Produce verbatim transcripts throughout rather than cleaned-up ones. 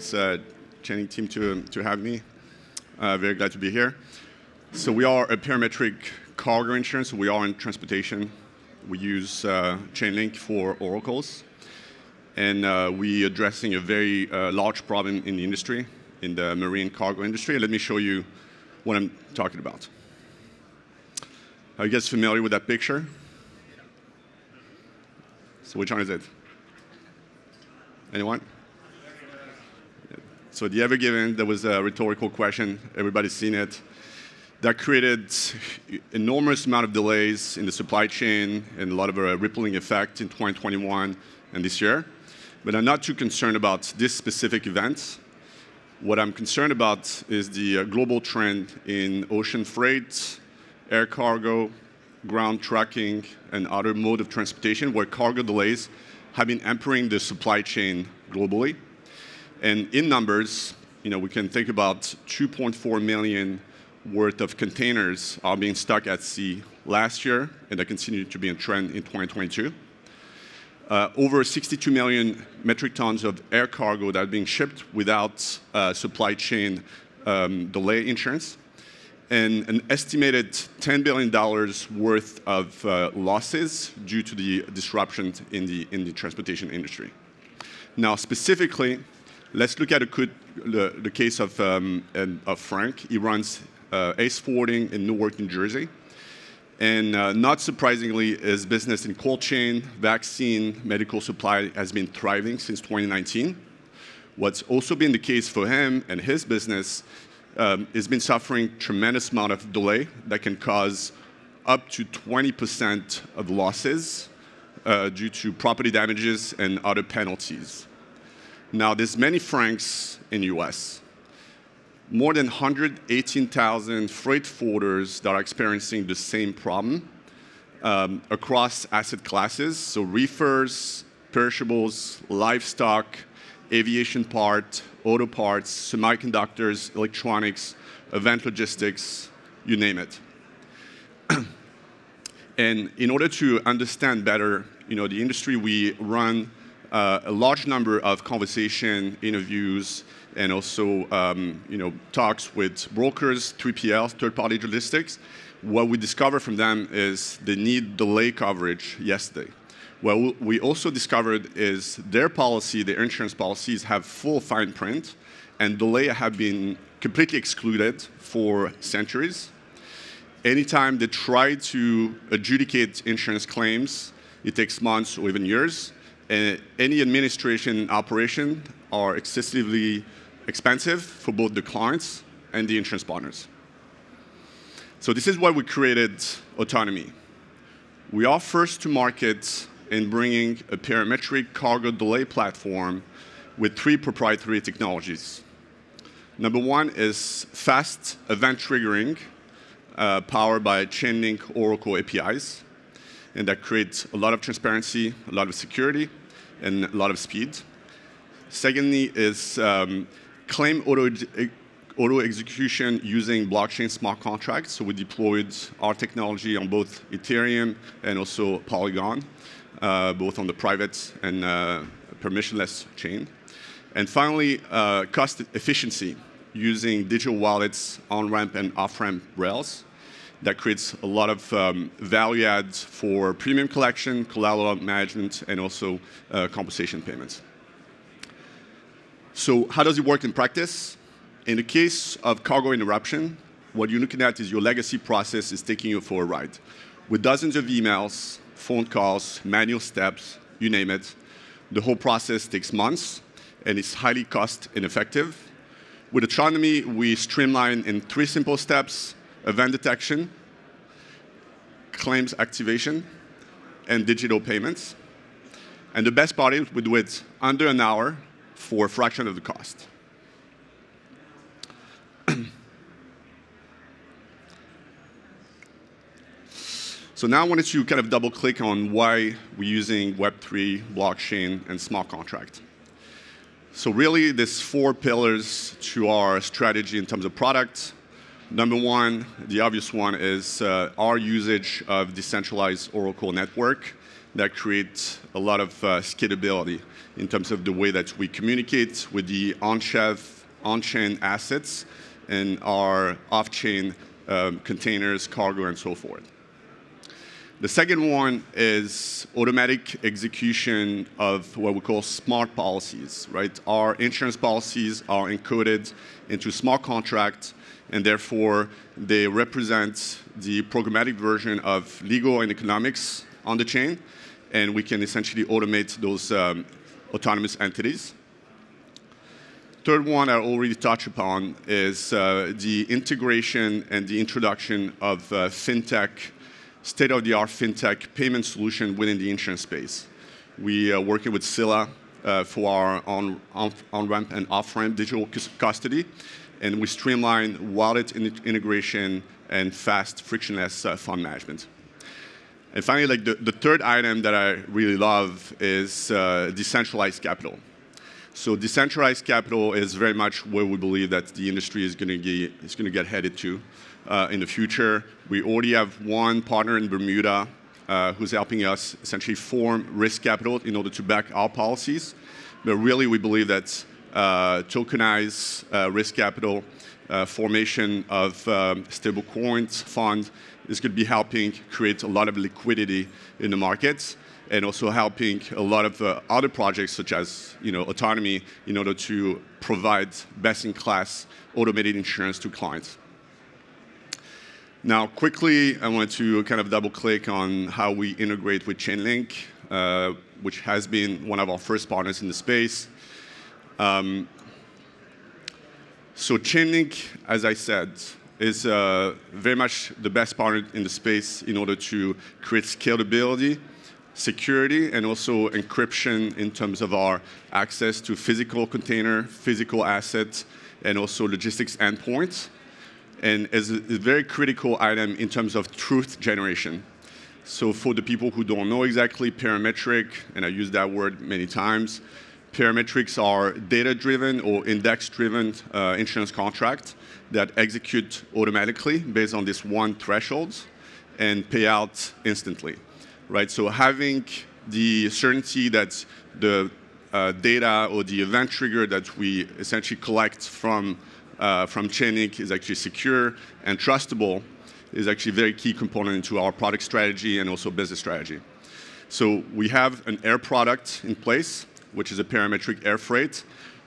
thanks, uh, Chainlink team, to, to have me. Uh, very glad to be here. So we are a parametric cargo insurance. We are in transportation. We use uh, Chainlink for oracles. And uh, we're addressing a very uh, large problem in the industry, in the marine cargo industry. Let me show you what I'm talking about. Are you guys familiar with that picture? So which one is it? Anyone? So the Ever Given, that was a rhetorical question. Everybody's seen it. That created enormous amount of delays in the supply chain and a lot of a rippling effect in twenty twenty-one and this year. But I'm not too concerned about this specific event. What I'm concerned about is the global trend in ocean freight, air cargo, ground tracking, and other mode of transportation where cargo delays have been hampering the supply chain globally. And in numbers, you know, we can think about two point four million worth of containers are being stuck at sea last year, and that continued to be a trend in twenty twenty-two. Uh, over sixty-two million metric tons of air cargo that are being shipped without uh, supply chain um, delay insurance, and an estimated ten billion dollars worth of uh, losses due to the disruptions in the, in the transportation industry. Now, specifically, let's look at a good, the, the case of, um, and, of Frank. He runs uh, Ace Forwarding in Newark, New Jersey. And uh, not surprisingly, his business in cold chain, vaccine, medical supply has been thriving since twenty nineteen. What's also been the case for him and his business um, has been suffering tremendous amount of delay that can cause up to twenty percent of losses uh, due to property damages and other penalties. Now, there's many Franks in the U S. More than one hundred eighteen thousand freight forwarders that are experiencing the same problem um, across asset classes, so reefers, perishables, livestock, aviation parts, auto parts, semiconductors, electronics, event logistics, you name it. And in order to understand better, you know, the industry, we run Uh, a large number of conversation, interviews, and also um, you know, talks with brokers, three P Ls, third-party logistics. What we discovered from them is they need delay coverage yesterday. What we also discovered is their policy, their insurance policies, have full fine print, and delay have been completely excluded for centuries. Anytime they try to adjudicate insurance claims, it takes months or even years. Uh, any administration operation are excessively expensive for both the clients and the insurance partners. So this is why we created Otonomi. We are first to market in bringing a parametric cargo delay platform with three proprietary technologies. Number one is fast event triggering uh, powered by Chainlink Oracle A P Is. And that creates a lot of transparency, a lot of security, and a lot of speed. Secondly is um, claim auto, auto execution using blockchain smart contracts. So we deployed our technology on both Ethereum and also Polygon, uh, both on the private and uh, permissionless chain. And finally, uh, cost efficiency using digital wallets on-ramp and off-ramp rails. That creates a lot of um, value adds for premium collection, collateral management, and also uh, compensation payments. So how does it work in practice? In the case of cargo interruption, what you're looking at is your legacy process is taking you for a ride. With dozens of emails, phone calls, manual steps, you name it, the whole process takes months, and it's highly cost ineffective. With Otonomi, we streamline in three simple steps: event detection, claims activation, and digital payments. And the best part is we do it under an hour for a fraction of the cost. So now I wanted to kind of double click on why we're using Web three, blockchain, and smart contract. So really there's four pillars to our strategy in terms of products. Number one, the obvious one, is uh, our usage of decentralized oracle network that creates a lot of uh, scalability in terms of the way that we communicate with the on-chain assets and our off-chain um, containers, cargo, and so forth. The second one is automatic execution of what we call smart policies, right? Our insurance policies are encoded into smart contracts, and therefore they represent the programmatic version of legal and economics on the chain, and we can essentially automate those um, autonomous entities. Third one I already touched upon is uh, the integration and the introduction of uh, fintech, state-of-the-art fintech payment solution within the insurance space. We are working with Scylla uh, for our on, on, on-ramp and off-ramp digital custody, and we streamline wallet in integration and fast, frictionless uh, fund management. And finally, like the, the third item that I really love is uh, decentralized capital. So decentralized capital is very much where we believe that the industry is going to get, is going to get headed to uh, in the future. We already have one partner in Bermuda uh, who's helping us essentially form risk capital in order to back our policies. But really, we believe that uh, tokenized uh, risk capital uh, formation of um, stable coins fund is going to be helping create a lot of liquidity in the markets, and also helping a lot of uh, other projects such as you know, Otonomi in order to provide best-in-class automated insurance to clients. Now, quickly, I want to kind of double-click on how we integrate with Chainlink, uh, which has been one of our first partners in the space. Um, so Chainlink, as I said, is uh, very much the best partner in the space in order to create scalability, security, and also encryption in terms of our access to physical container, physical assets, and also logistics endpoints. And is a very critical item in terms of truth generation. So for the people who don't know exactly, parametric, and I use that word many times, parametrics are data-driven or index-driven uh, insurance contracts that execute automatically based on this one threshold and pay out instantly. Right, so having the certainty that the uh, data or the event trigger that we essentially collect from, uh, from Chainlink is actually secure and trustable is actually a very key component to our product strategy and also business strategy. So we have an air product in place, which is a parametric air freight.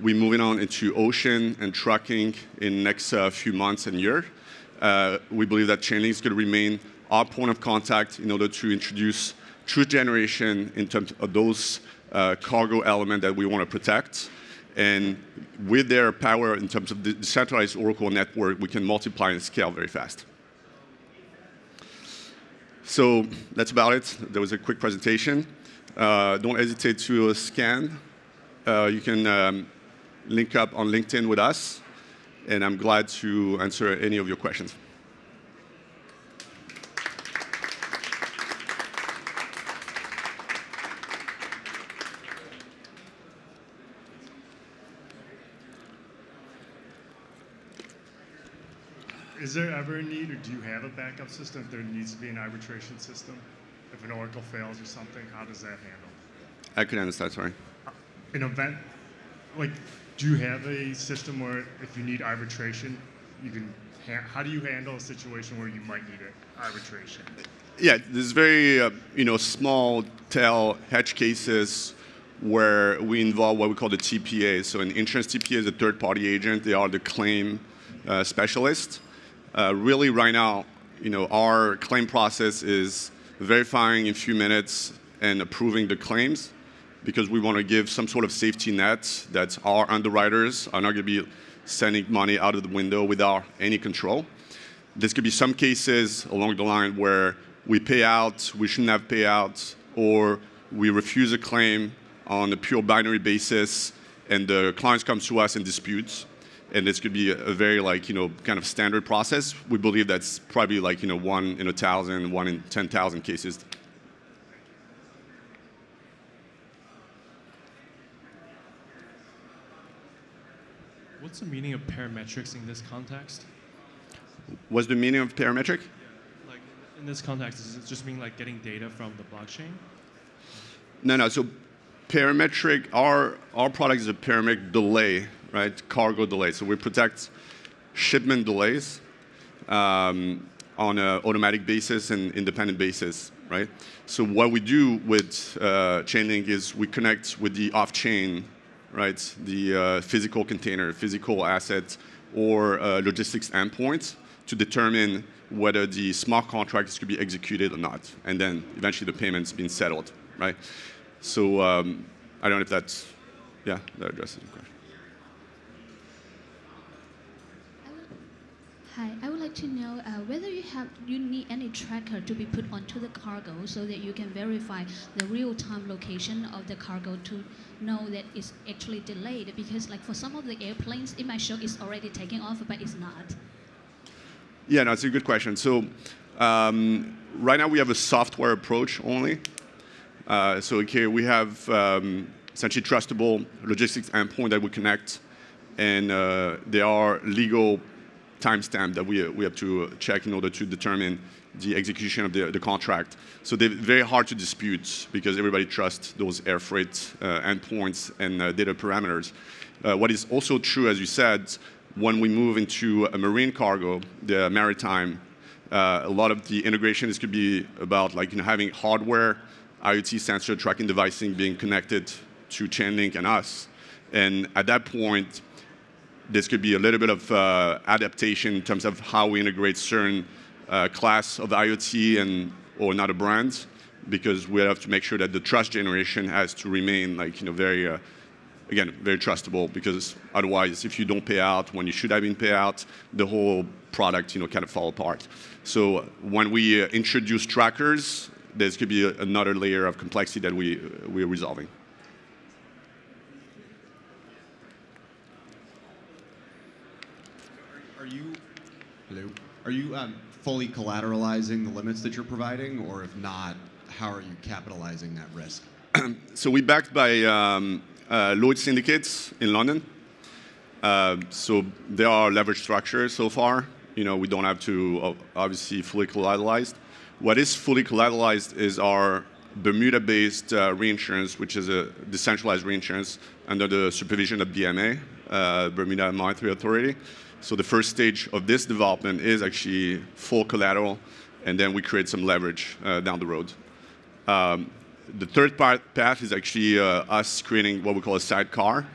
We're moving on into ocean and trucking in the next uh, few months and year. Uh, we believe that Chainlink is going to remain our point of contact in order to introduce truth generation in terms of those uh, cargo elements that we want to protect. And with their power in terms of the decentralized oracle network, we can multiply and scale very fast. So that's about it. That was a quick presentation. Uh, don't hesitate to uh, scan. Uh, you can um, link up on LinkedIn with us, and I'm glad to answer any of your questions. Is there ever a need, or do you have a backup system if there needs to be an arbitration system? If an oracle fails or something, how does that handle? I couldn't understand, sorry. An event, like, do you have a system where if you need arbitration, you can, ha how do you handle a situation where you might need an arbitration? Yeah, there's very, uh, you know, small tail hedge cases where we involve what we call the T P A. So an insurance T P A is a third-party agent. They are the claim uh, specialist. Uh, really, right now, you know, our claim process is verifying in a few minutes and approving the claims, because we want to give some sort of safety net that our underwriters are not going to be sending money out of the window without any control. There's going to be some cases along the line where we pay out, we shouldn't have payouts, or we refuse a claim on a pure binary basis, and the clients come to us and disputes. And this could be a very, like, you know, kind of standard process. We believe that's probably like, you know, one in a thousand, one in ten thousand cases. What's the meaning of parametrics in this context? What's the meaning of parametric? Yeah, like, in this context, does it just mean like getting data from the blockchain? No, no. So parametric, our, our product is a parametric delay, right? Cargo delay. So we protect shipment delays um, on an automatic basis and independent basis, right? So what we do with uh, Chainlink is we connect with the off-chain, right? The uh, physical container, physical assets, or uh, logistics endpoints to determine whether the smart contracts could be executed or not, and then eventually the payment's been settled, right? So um, I don't know if that's, yeah, that addresses your question. Hi, I would like to know uh, whether you have you need any tracker to be put onto the cargo so that you can verify the real-time location of the cargo to know that it's actually delayed, because like for some of the airplanes, it might show it's already taking off, but it's not. Yeah, no, it's a good question. So um, right now we have a software approach only. Uh, so okay, we have um, essentially trustable logistics endpoint that we connect, and uh, there are legal timestamp that we, we have to check in order to determine the execution of the, the contract. So they're very hard to dispute because everybody trusts those air freight uh, endpoints and uh, data parameters. Uh, what is also true, as you said, when we move into a marine cargo, the maritime, uh, a lot of the integration is could be about like you know, having hardware, IoT sensor tracking devices being connected to Chainlink and us. And at that point, this could be a little bit of uh, adaptation in terms of how we integrate certain uh, class of IoT and or not a brand, because we have to make sure that the trust generation has to remain like you know very uh, again very trustable, because otherwise if you don't pay out when you should have been paid out, the whole product you know kind of fall apart. So when we uh, introduce trackers, there's could be a, another layer of complexity that we uh, we're resolving. Hello. Are you um, fully collateralizing the limits that you're providing, or if not, how are you capitalizing that risk? So we're backed by um, uh, Lloyd's syndicates in London. Uh, so there are leverage structures so far. You know, we don't have to uh, obviously fully collateralized. What is fully collateralized is our Bermuda-based uh, reinsurance, which is a decentralized reinsurance under the supervision of B M A, uh, Bermuda Monetary Authority. So the first stage of this development is actually full collateral, and then we create some leverage uh, down the road. Um, the third part, path is actually uh, us creating what we call a sidecar.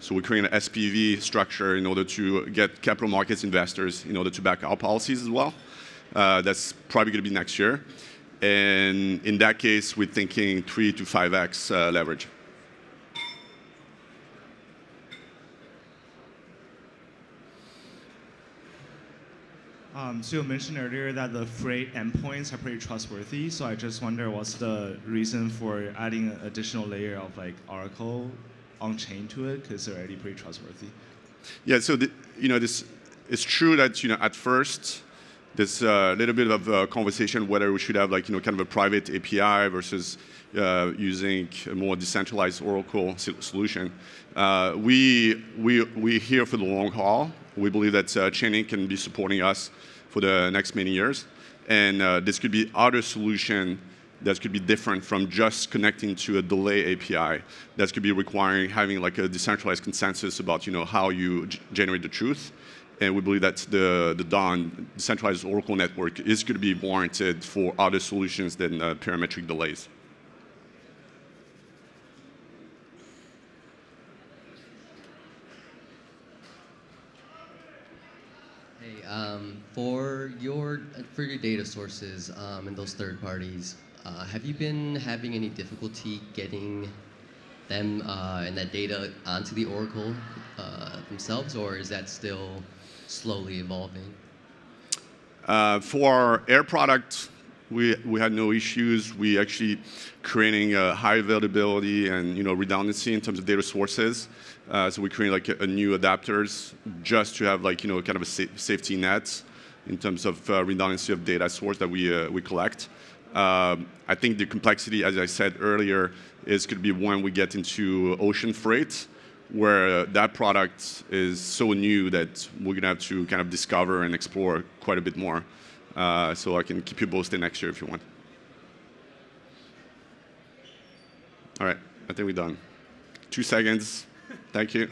So we create an S P V structure in order to get capital markets investors in order to back our policies as well. Uh, that's probably going to be next year. And in that case, we're thinking three to five X uh, leverage. Um, so you mentioned earlier that the freight endpoints are pretty trustworthy. So I just wonder, what's the reason for adding an additional layer of like Oracle on chain to it, because they're already pretty trustworthy? Yeah. So the, you know, this it's true that you know at first there's a uh, little bit of uh, conversation whether we should have like you know kind of a private A P I versus uh, using a more decentralized Oracle solution. Uh, we we we're here for the long haul. We believe that uh, Chainlink can be supporting us for the next many years. And uh, this could be other solution that could be different from just connecting to a delay A P I. That could be requiring having like a decentralized consensus about you know, how you generate the truth. And we believe that the, the D O N, decentralized oracle network, is going to be warranted for other solutions than uh, parametric delays. Um, for your for your data sources um, and those third parties, uh, have you been having any difficulty getting them uh, and that data onto the Oracle uh, themselves, or is that still slowly evolving? Uh, for our air product, we we had no issues. We actually creating a high availability and you know redundancy in terms of data sources. Uh, so we create like a, a new adapters just to have like you know kind of a sa safety net in terms of uh, redundancy of data source that we uh, we collect. Uh, I think the complexity, as I said earlier, is could be when we get into ocean freight, where that product is so new that we're gonna have to kind of discover and explore quite a bit more. Uh, so I can keep you posted next year if you want. All right, I think we're done. Two seconds. Thank you.